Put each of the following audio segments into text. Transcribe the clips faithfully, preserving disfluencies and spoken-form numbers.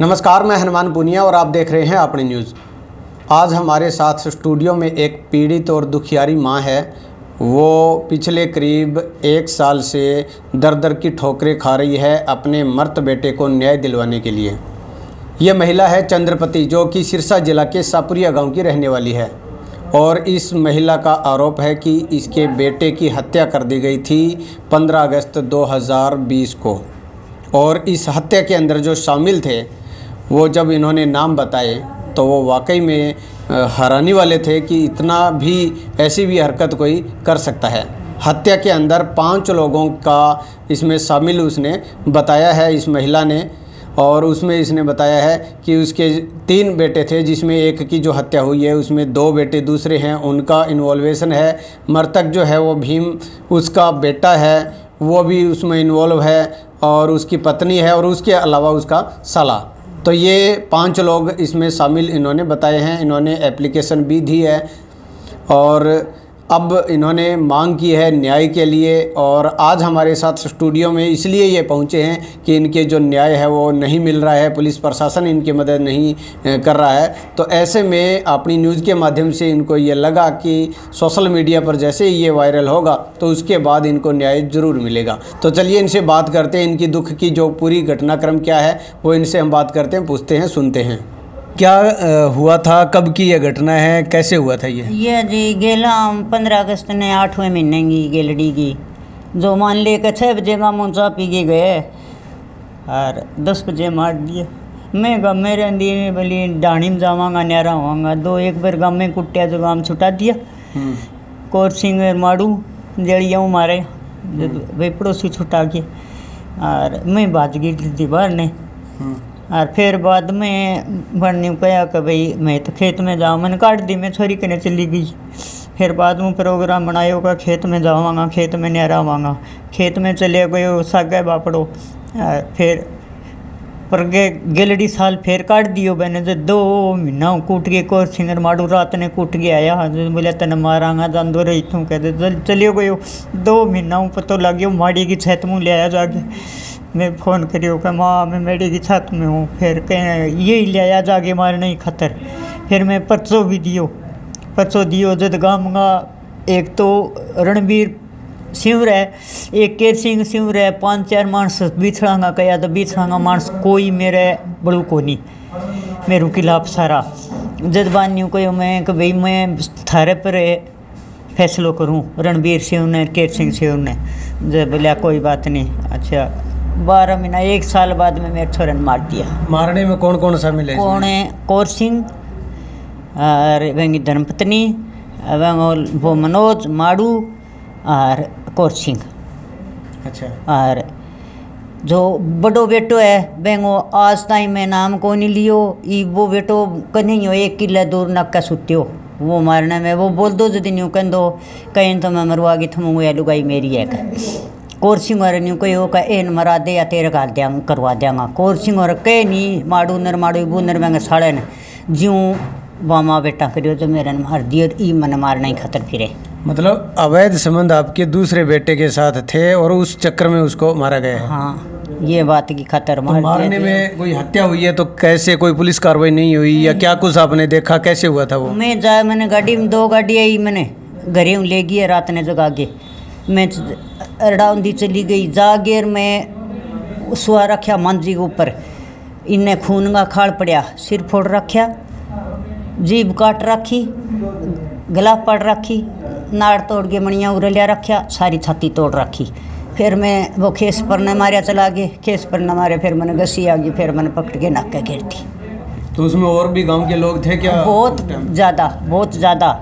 नमस्कार, मैं हनुमान पुनिया और आप देख रहे हैं आपनी न्यूज़। आज हमारे साथ स्टूडियो में एक पीड़ित और दुखियारी माँ है। वो पिछले करीब एक साल से दर दर की ठोकरें खा रही है अपने मृत बेटे को न्याय दिलवाने के लिए। यह महिला है चंद्रपति, जो कि सिरसा जिला के सापुरिया गांव की रहने वाली है। और इस महिला का आरोप है कि इसके बेटे की हत्या कर दी गई थी पंद्रह अगस्त दो हज़ार बीस को। और इस हत्या के अंदर जो शामिल थे, वो जब इन्होंने नाम बताए तो वो वाकई में हैरानी वाले थे कि इतना भी ऐसी भी हरकत कोई कर सकता है। हत्या के अंदर पाँच लोगों का इसमें शामिल उसने बताया है इस महिला ने। और उसमें इसने बताया है कि उसके तीन बेटे थे, जिसमें एक की जो हत्या हुई है उसमें दो बेटे दूसरे हैं, उनका इन्वॉल्वेशन है। मृतक जो है वो भीम, उसका बेटा है, वो भी उसमें इन्वॉल्व है, और उसकी पत्नी है, और उसके अलावा उसका साला। तो ये पांच लोग इसमें शामिल इन्होंने बताए हैं। इन्होंने एप्लीकेशन भी दी है और अब इन्होंने मांग की है न्याय के लिए। और आज हमारे साथ स्टूडियो में इसलिए ये पहुंचे हैं कि इनके जो न्याय है वो नहीं मिल रहा है, पुलिस प्रशासन इनकी मदद नहीं कर रहा है। तो ऐसे में आपनी न्यूज़ के माध्यम से इनको ये लगा कि सोशल मीडिया पर जैसे ये वायरल होगा तो उसके बाद इनको न्याय ज़रूर मिलेगा। तो चलिए इनसे बात करते हैं, इनकी दुख की जो पूरी घटनाक्रम क्या है वो इनसे हम बात करते हैं, पूछते हैं, सुनते हैं। क्या हुआ था, कब की यह घटना है, कैसे हुआ था ये? ये जी गेला पंद्रह अगस्त ने आठवें महीने की गेलडी की जो मान ले के छः बजे का मोचा पी के गए और दस बजे मार दिए। मैं गम में रही बोली डाणी में जावांगा न्यारा होगा। दो एक बार गम में कुटिया जो गाम छुटा दिया कोर सिंह मारू जड़िया मारे भाई पड़ोसी छुटा के और मैं बाज गई बाहर ने। और फिर बाद में बनने को कहा कि भाई मैं तो खेत में जाऊँ, मैंने काट दी, मैं छोरी करने चली गई। फिर बाद में प्रोग्राम बनाया होगा खेत में जाऊँगा, खेत में न्यारा होगा, खेत में चले गए सागे बापड़ो। और फिर पर गे गिलडी साल फिर काट दियो बहने जो दो महीना कूट के कोर सिंगर मारू रात ने कूट के आया। जो बोले तेने मारांगा जानो रही तू कहते चलियो गयो। दो महीना पतो लगे माड़ी की छत मुँह ले आया जाके। मैं फ़ोन करियो कि माँ मैं मेडी की छत में हूँ, फिर कहें यही ले आया जागे मारने ही खतर। फिर मैं परसों भी दियो परसों दियो जद गाँव का एक तो रणबीर सिंह है, एक केर सिंह सिंह है, पाँच चार मानस बीछड़ांगा कया तो बीछड़ांगा मानस कोई मेरे बड़ू को नहीं मेरू खिलाफ सारा। जद बानियों को मैं कि भाई मैं थारे पर फैसलो करूँ रणबीर सिंह ने केर सिंह सिंह ने। जब बोलिया कोई बात नहीं। अच्छा बारह महीना एक साल बाद में मेरे छोरन मार दिया। मारने में कौन कौन शामिल है? कौन है कौर सिंह और वंगी धर्मपत्नी वंग वो मनोज माड़ू और कौर सिंह। अच्छा। और जो बड़ो बेटो है बेंगो आज ताई मैं नाम को नहीं लियो। ई वो बेटो कन्हैयो एक किले दूर नक्का सुत्यो वो मारने में वो बोल दो जो दिन यूँ कह दो कहीं तो मैं मरवा गई थमूँ या लुगाई मेरी है। कोर सिंह और न्यू कोई हो का एन मरा दे या तेरे गाल देंगा करवा देंगा। कोर सिंह और कह नहीं माड़ू नर माड़ू बू नर महंगा साड़े न ज्यों बामा बेटा करियो तो मेरा मार दियो ई मन मारना ही खतर फिरे। मतलब अवैध संबंध आपके दूसरे बेटे के साथ थे और उस चक्कर में उसको मारा गया है। हाँ ये बात की खतर मार तो मारने में कोई हत्या हुई है तो कैसे, कोई पुलिस कार्रवाई नहीं हुई या क्या? कुछ आपने देखा कैसे हुआ था वो? मैं जाए मैंने गाड़ी में दो गाड़ी आई मैंने घरे ले गई रात ने जगा के मैं अरडाउंदी चली गई जागीर में सुहा रखा मांझी के ऊपर इन्हें खून का खाल पड़ा, सिर फोड़ रखा, जीभ काट रखी, गला पड़ रखी, नाड़ तोड़ के मणिया उरलिया रखा, सारी छाती तोड़ रखी। फिर मैं वो खेस पर न मारिया चला गए, खेस पर न मारे फिर मैंने घसी आ गई, फिर मैंने पकड़ के नाक घेर दी। तो उसमें और भी गांव के लोग थे क्या? बहुत ज़्यादा बहुत ज़्यादा।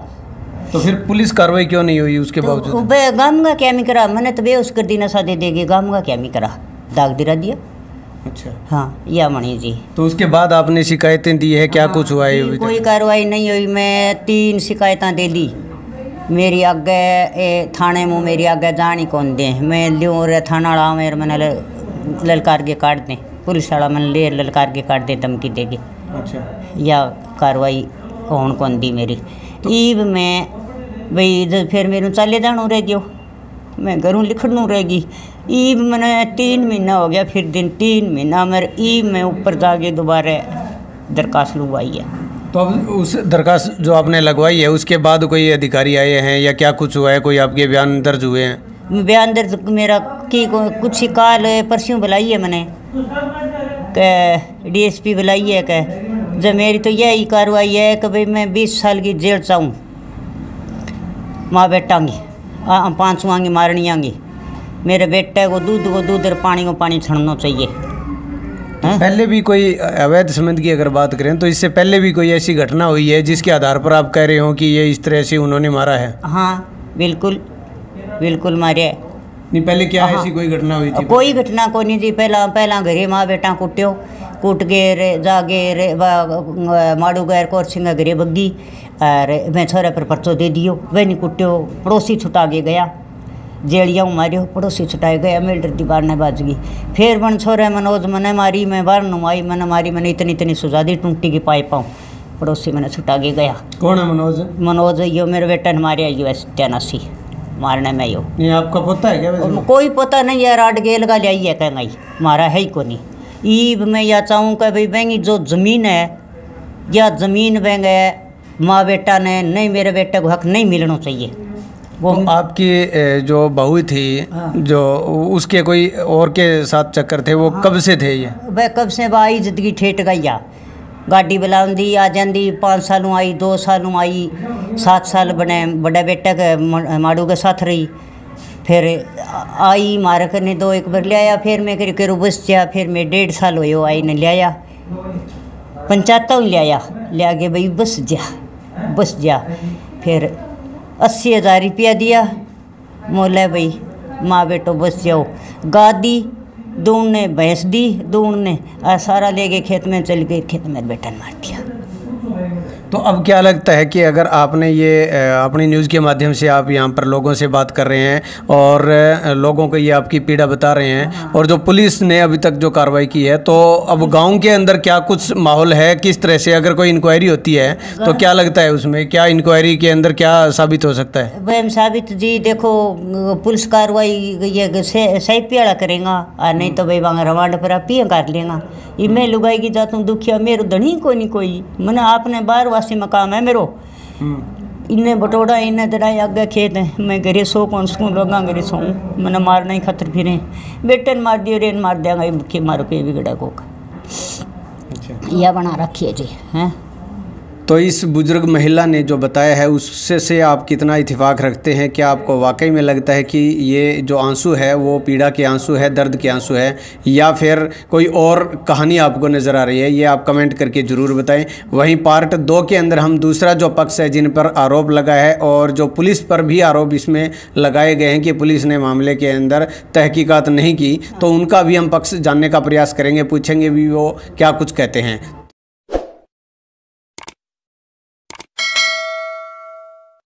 तो फिर पुलिस कार्रवाई क्यों नहीं हुई उसके बावजूद? बे गाम का क्या मी करा मैंने तो बेउस कर दी नशा दे देगी गाम का क्या मी करा दाग दिरा दिया। अच्छा। हाँ या मणि जी। तो उसके बाद आपने शिकायतें दी है क्या? हाँ, कुछ हुआ है? कोई कार्रवाई नहीं हुई। मैं तीन शिकायतें दे दी मेरी आगे थाने में मेरी आगे जानी कौन दे मैं लियो रे थाना वाला मेरे मैंने ललकार के काट दें पुलिस वाला मैंने ले ललकार के काट दे धमकी देगी। अच्छा। या कार्रवाई होने कौन दी मेरी ईब में भाई। फिर मेरे चले जाना रह गयो मैं घरों लिखनू रहेगी। ई मैंने तीन महीना हो गया, फिर दिन तीन महीना मेरे ई मैं ऊपर जाके दोबारा दरखास्त लगवाई है। तो अब उस दरखास्त जो आपने लगवाई है उसके बाद कोई अधिकारी आए हैं या क्या कुछ हुआ है, कोई आपके बयान दर्ज हुए हैं? बयान दर्ज मेरा की कुछ ही काल परसों बुलाई है मैंने, डी एस पी बुलाई है। कह जब मेरी तो यही कार्रवाई है कि भाई मैं बीस साल की जेल चाहूँ, माँ बेटाँगी पाँच आँगी मारनी आँगी, मेरे बेटे को दूध को दूध और पानी को पानी छड़ना चाहिए। है? पहले भी कोई अवैध संबंध की अगर बात करें तो इससे पहले भी कोई ऐसी घटना हुई है जिसके आधार पर आप कह रहे हो कि ये इस तरह से उन्होंने मारा है? हाँ बिल्कुल बिल्कुल मारे है। नहीं पहले क्या ऐसी कोई घटना हुई थी? कोई घटना को नहीं जी, पहला पहला घरे माँ बेटा कुट्यो, कूट गए रे जा गए रे माड़ू गैर कौर सिंह घरे बग्गी अरे मैं छोरे पर पर्चो दे दियो, वह नहीं कुट्यो, पड़ोसी छुटा के गया जेलियाँ मारियो, पड़ोसी छुटाए गया मिल्डर दी बार ने बाज गई। फिर मन छोरे मनोज मने मारी, मैं बार नुमाई मने मारी, मैंने इतनी इतनी सुझा दी टूंटी की पाई पाऊँ, पड़ोसी मैंने छुटा के गया। कौन है मनोज? मनोज यो मेरे बेटा ने मारे आई वैसे त्यानासी मारने में यो। ये आपका पोता है क्या? कोई पोता नहीं है, राट गेल का लियाई है कहेंगे, मारा है ही को नहीं। ईब मैं यह चाहूँ कि भाई बहंगी जो ज़मीन है या ज़मीन बहंग है माँ बेटा ने नहीं, मेरे बेटे को हक नहीं मिलना चाहिए। वो आपकी जो बहू थी जो उसके कोई और के साथ चक्कर थे वो हाँ। कब से थे ये? वह कब से भाई जिंदगी ठेठ गई या गाड़ी बुलाऊंदी आ जाती, पाँच सालों आई दो सालों आई सात साल बने बड़ा बेटा के माड़ू के साथ रही, फिर आई मार करने दो एक बार लिया, फिर मैं कर के बस गया, फिर मैं डेढ़ साल हो आई ने लिया पंचायतों लिया लिया के भाई बस गया बस गया, फिर अस्सी हज़ार रुपया दिया मोला भाई माँ बेटो बस जाओ, गादी दून ने भैंस दी, दून ने सारा ले गए खेत में चल गए, खेत में बेटा ने मार दिया। तो अब क्या लगता है कि अगर आपने ये अपनी न्यूज़ के माध्यम से आप यहाँ पर लोगों से बात कर रहे हैं और लोगों को ये आपकी पीड़ा बता रहे हैं और जो पुलिस ने अभी तक जो कार्रवाई की है, तो अब गांव के अंदर क्या कुछ माहौल है, किस तरह से अगर कोई इंक्वायरी होती है तो क्या लगता है उसमें क्या इंक्वायरी के अंदर क्या साबित हो सकता है? वह साबित जी देखो पुलिस कार्रवाई ये सही पीड़ा करेगा और नहीं तो भाई वहाँ रवांड पर आप पिया कर लेगा। ये मैं लुगाएगी जाता हूँ दुखिया मेरे धनी को नहीं कोई मैंने आपने बार से मकाम है मेरो, इन्हें बटोड़ा इन्हें दराई आगे खेत है, मैं घरे सो कौन सकूँ लोग घरे सो मैंने मारना ही खतर फिरे बेटन मार दियो रेन मार देगा मुख्य मारो के बिगड़ा कोका यह बना रखिए जी। हैं तो इस बुजुर्ग महिला ने जो बताया है उससे से आप कितना इत्तेफाक रखते हैं? क्या आपको वाकई में लगता है कि ये जो आंसू है वो पीड़ा के आंसू है, दर्द के आंसू है, या फिर कोई और कहानी आपको नज़र आ रही है? ये आप कमेंट करके ज़रूर बताएं। वहीं पार्ट दो के अंदर हम दूसरा जो पक्ष है जिन पर आरोप लगा है और जो पुलिस पर भी आरोप इसमें लगाए गए हैं कि पुलिस ने मामले के अंदर तहकीकात नहीं की, तो उनका भी हम पक्ष जानने का प्रयास करेंगे, पूछेंगे भी वो क्या कुछ कहते हैं।